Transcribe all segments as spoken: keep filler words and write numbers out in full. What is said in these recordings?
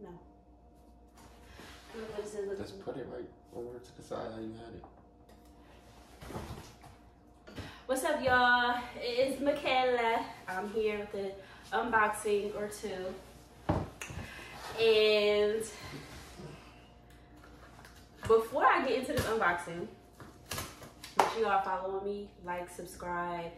No. Just put it right over to the side how you had it. What's up, y'all? It is Michaela. I'm here with an unboxing or two. And before I get into this unboxing, make sure y'all follow me, like, subscribe,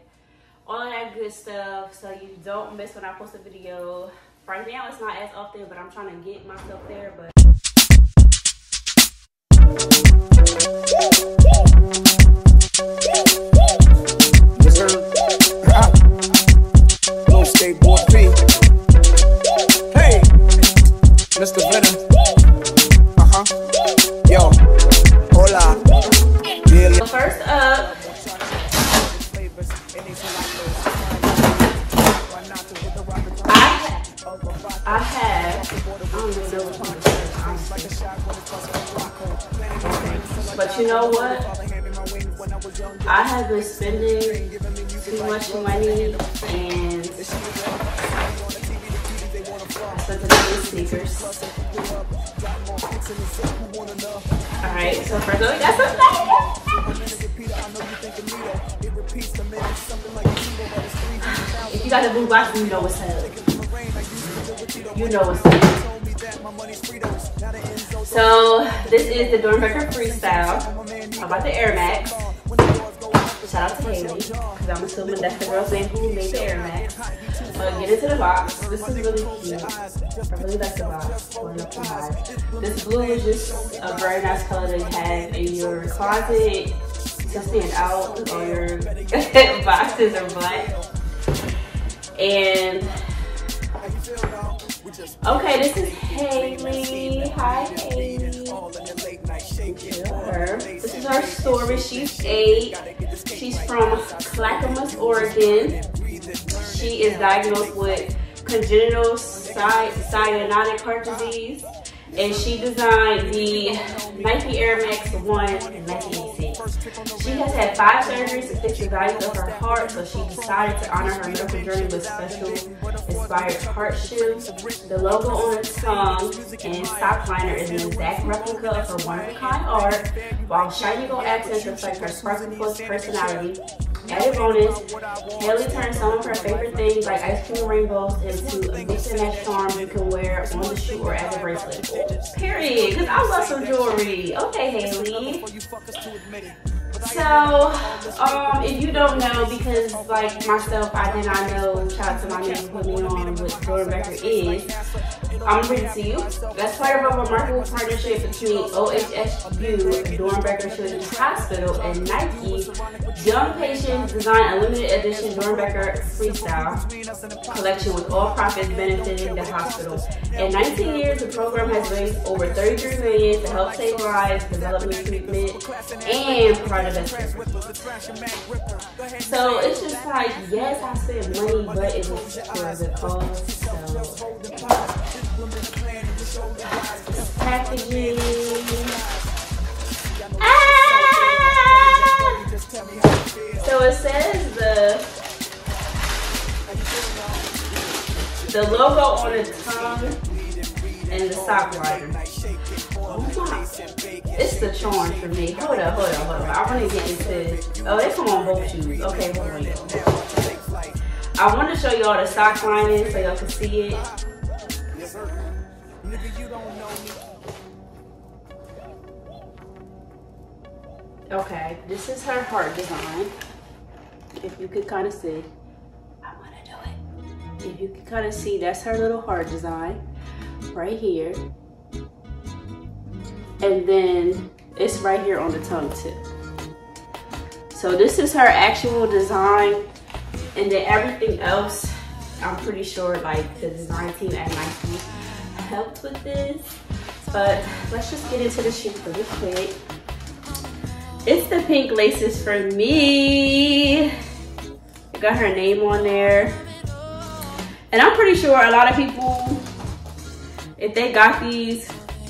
all of that good stuff so you don't miss when I post a video. Right now it's not as often, but I'm trying to get myself there. But But you know what? I have been spending too much money, and I spent it on sneakers. Alright, so first up, we got some. If you got the blue box, you know what's up. You know what's up. So this is the Doernbecher Freestyle. How about the Air Max? Shout out to Haley, because I'm assuming that's the girl's name who made the Air Max. But get into the box. This is really cute. I really like the box. Really this blue is just a very nice color to have in your closet to stand out, or your boxes are black. And okay, this is Haley. Hi, Haley. This is our story. She's eight. She's from Clackamas, Oregon. She is diagnosed with congenital cyanotic heart disease, and she designed the Nike Air Max one in nineteen eighty-six. She has had five surgeries to fix the values of her heart, so she decided to honor her medical journey with special inspired heart shoes. The logo on her tongue and sock liner is an exact replica of her one-of-a-kind art, while shiny gold accents reflect her sparkling personality. Added bonus, Haley turned some of her favorite things like ice cream rainbows into a mismatched charm you can wear on the shoe or as a bracelet. Period, because I love some jewelry. Okay, Haley. So, um, if you don't know, because like myself, I did not know, shout out to my name put me on what Doernbecher is. I'm reading to you. That's part of a remarkable partnership between O H S U, Doernbecher Children's Hospital, and Nike. Young patients design a limited edition Doernbecher Freestyle collection with all profits benefiting the hospital. In nineteen years, the program has raised over thirty-three million dollars to help save lives, develop new treatment, and part of so it's just like, yes, I spent money, but it was for the cause. So packaging. Ah! So it says the the logo on the tongue and the sock liner. It's the charm for me. Hold up, hold up, hold up. I want to get into. Oh, they come on both shoes. Okay, hold on. Y'all, I want to show y'all the sock lining so y'all can see it. Okay, this is her heart design. If you could kind of see, I'm gonna do it. If you could kind of see, that's her little heart design right here. And then it's right here on the tongue tip. So this is her actual design, and then everything else, I'm pretty sure like the design team at Nike helped with this. But let's just get into the shoes really quick. It's the pink laces for me. Got her name on there. And I'm pretty sure a lot of people, if they got these,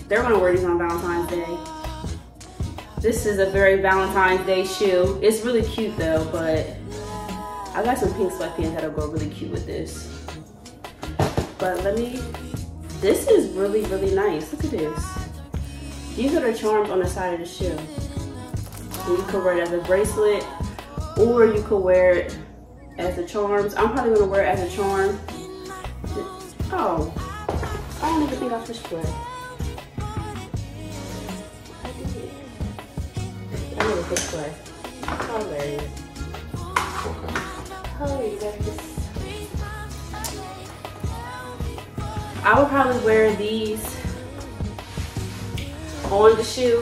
they're gonna wear these on Valentine's Day. This is a very Valentine's Day shoe. It's really cute though, but I got some pink sweatpants that'll go really cute with this. But let me This is really, really nice. Look at this. These are the charms on the side of the shoe. And you could wear it as a bracelet, or you could wear it as the charms. I'm probably gonna wear it as a charm. Oh, I don't even think I pushed for it. I did. I need to push for it. Hilarious. Hilarious. I would probably wear these on the shoe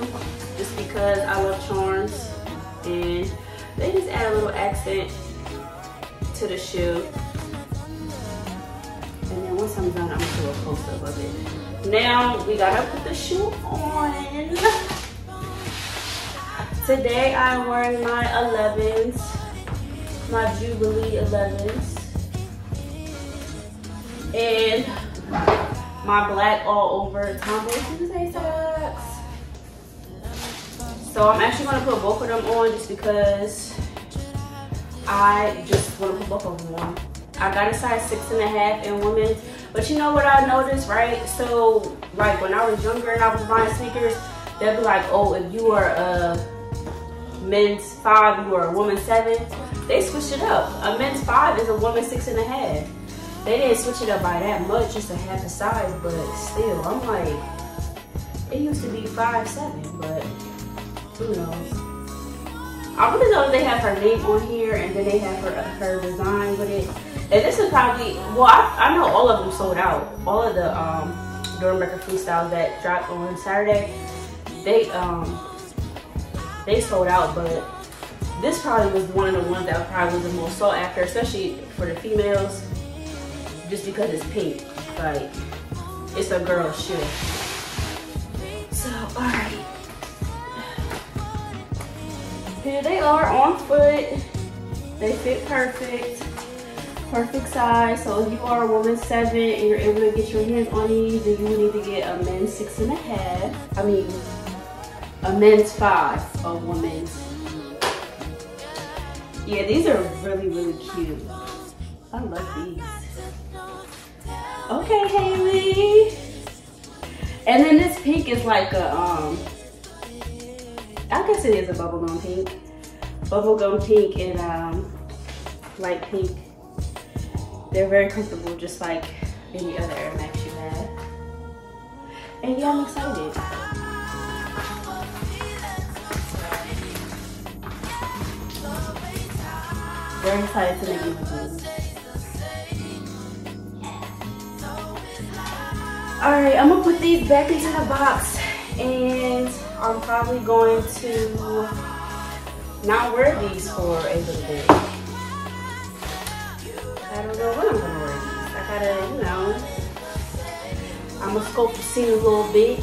just because I love charms, and they just add a little accent to the shoe. And then once I'm done, I'm gonna do a close-up of it. Now we gotta put the shoe on. Today I'm wearing my elevens, my Jubilee elevens, and my black all over Tomboy Tuesday socks. So I'm actually gonna put both of them on just because I just wanna put both of them on. I got a size six and a half in women's, but you know what I noticed, right? So like when I was younger and I was buying sneakers, they'd be like, oh, if you are a men's five, you are a woman's seven. They switched it up. A men's five is a woman's six and a half. They didn't switch it up by that much, just a half a size, but still, I'm like, it used to be five seven, but who knows. I want to know if they have her name on here, and then they have her her design with it. And this is probably, well, I, I know all of them sold out. All of the um, Doernbecher Freestyle that dropped on Saturday, they um they sold out, but this probably was one of the ones that probably was the most sought after, especially for the females. Just because it's pink, like it's a girl's shoe. So, all right, here they are on foot. They fit perfect, perfect size. So if you are a woman seven and you're able to get your hands on these, then you need to get a men's six and a half. I mean, a men's five, a woman's. Yeah, these are really, really cute. I love these. Okay, Haley. And then this pink is like a, um, I guess it is a bubblegum pink. Bubblegum pink and um, light pink. They're very comfortable, just like any other Air Max you have. And yeah, I'm excited. Very excited to make you with you. Alright, I'm gonna put these back into the box, and I'm probably going to not wear these for a little bit. I don't know what I'm gonna wear these. I gotta, you know, I'm gonna scope the scene a little bit.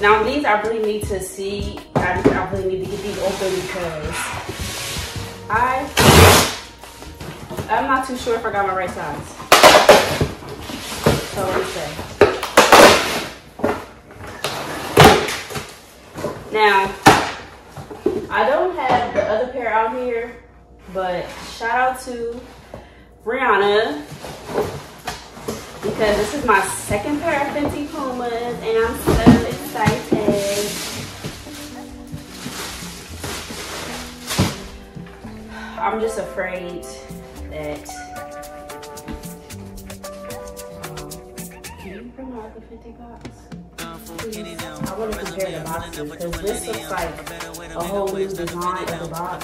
Now these I really need to see, I, I really need to get these open because I, I'm not too sure if I got my right size. So let me say. Now, I don't have the other pair out here, but shout out to Brianna, because this is my second pair of Fenty Pumas, and I'm so excited. I'm just afraid that. Can you bring out the Fenty box? Please. I want to compare the boxes because this looks like a whole new design of the box.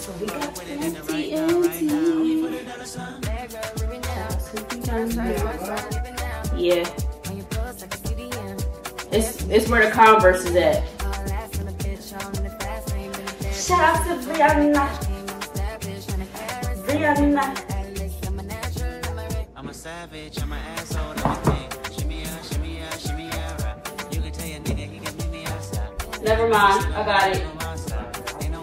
So we got empty, empty. Yeah. It's it's where the Converse is at. Shout out to Brianna. Brianna. I'm a savage, I'm an asshole. Shimmy, shimmy, shimmy. Never mind. I got it. I got it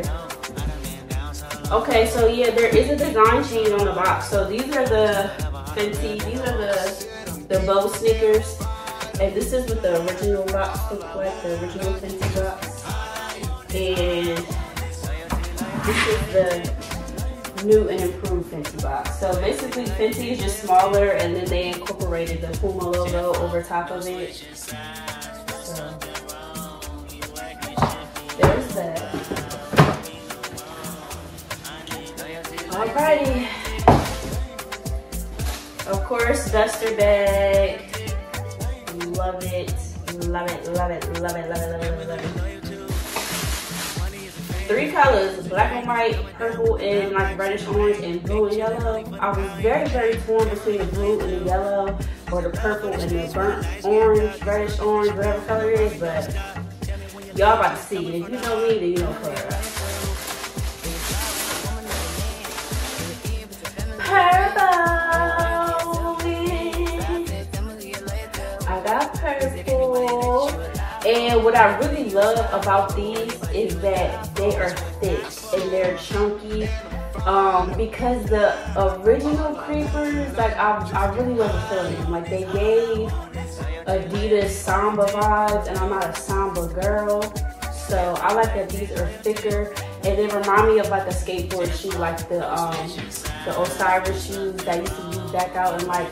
right here. Okay, so yeah, there is a design change on the box. So these are the Fenty. These are the, the bow sneakers. And this is what the original box looks like. The original Fenty box. And this is the new and improved Fenty box. So basically Fenty is just smaller, and then they incorporated the Puma logo over top of it. So there's that. Alrighty. Of course, duster bag. Love it. Love it. Love it. Love it. Love it. Love it. Love it. Three colors, black and white, purple, and like reddish orange, and blue and yellow. I was very, very torn between the blue and the yellow, or the purple and the burnt orange, reddish orange, whatever color it is, but y'all about to see it. If you know me, then you know color. Purple! I got purple. And what I really love about these is that they are thick and they're chunky, um, because the original Creepers, like I, I really wasn't feeling them. Like, they gave Adidas Samba vibes, and I'm not a Samba girl, so I like that these are thicker, and they remind me of like a skateboard shoe, like the um, the Osiris shoes that used to be back out in like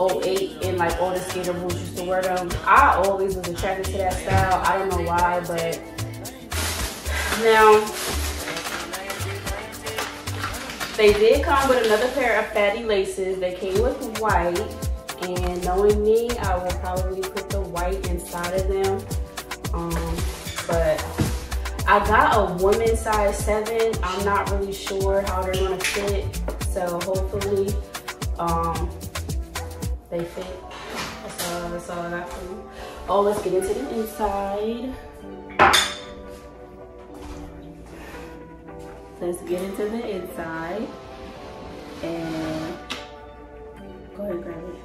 oh eight, and like all the skater boots used to wear them. I always was attracted to that style. I don't know why, but now they did come with another pair of fatty laces. They came with white, and knowing me, I will probably put the white inside of them. Um, but I got a woman's size seven. I'm not really sure how they're gonna fit, so hopefully um, they fit. That's all, that's all I got for you. Oh, let's get into the inside. Let's get into the inside and go ahead and grab it.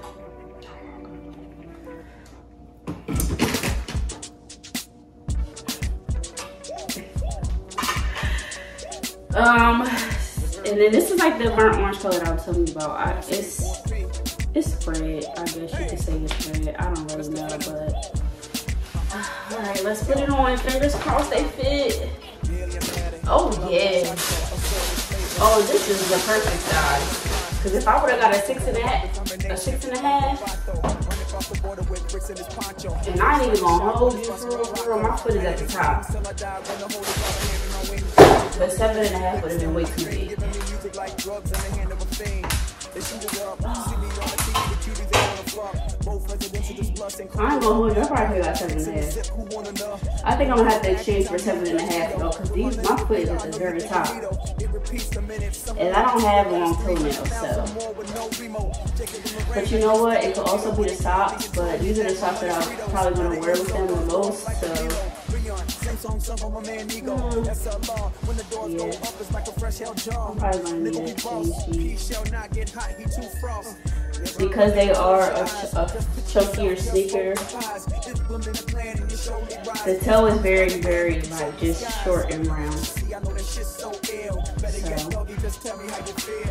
Um, and then this is like the burnt orange color that I was telling you about. I, it's it's red. I guess you could say it's red. I don't really know, but all right, let's put it on. Fingers crossed they fit. Oh yeah. Oh, this is the perfect size. Cause if I would have got a six and a half, a six and a half, and I ain't even gonna hold you for real, for real. My foot is at the top. But seven and a half would have been way too big. I'm gonna hold your part here at seven and a half. I think I'm gonna have to exchange for seven and a half though, because these my foot is at the very top. And I don't have long toenails, so. But you know what? It could also be the socks, but these are the socks that I'm probably gonna wear with them the most, so. Mm-hmm. Yeah. Because they are a, ch a chunkier sneaker, the toe is very, very like just short and round. So.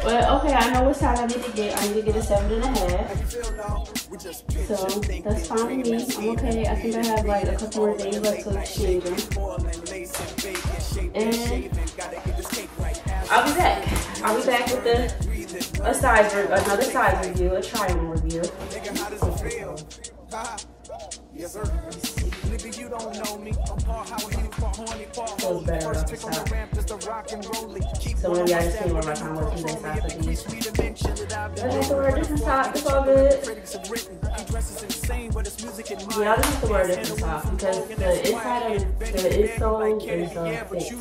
But okay, I know what size I need to get. I need to get a seven and a half. So that's fine with me. I'm okay. I think I have like a couple more days left to exchange them. And I'll be back. I'll be back with the a size another size review, a try-on review. Yes, sir. Nigga, you don't know me. I'm part how he part horny part. First pick on the ramp is the rock and roll. So when y'all just came on my time with these socks with these. I used to wear a different sock. It's all good. Yeah, I used to wear a different sock because the inside of the insole is uh,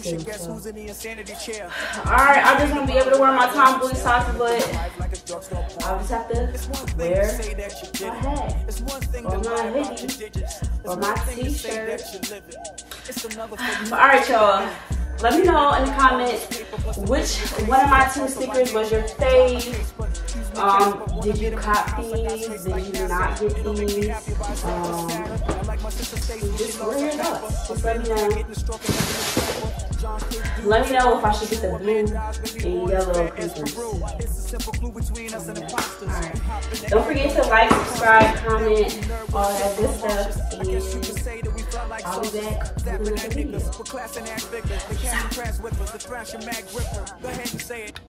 thick so. Alright, I just won't be able to wear my Tomboy socks, but I'll just have to wear my hat or my hoodie. Or my t-shirt. Alright y'all, let me know in the comments which one of my two sneakers was your fave. Um, did you cop these? Did you not get these? Um, just bring it up. Just let me know. Let me know if I should get the blue and yellow creepers. Right. Don't forget to like, subscribe, comment, all that good stuff. And I'll be back with another video.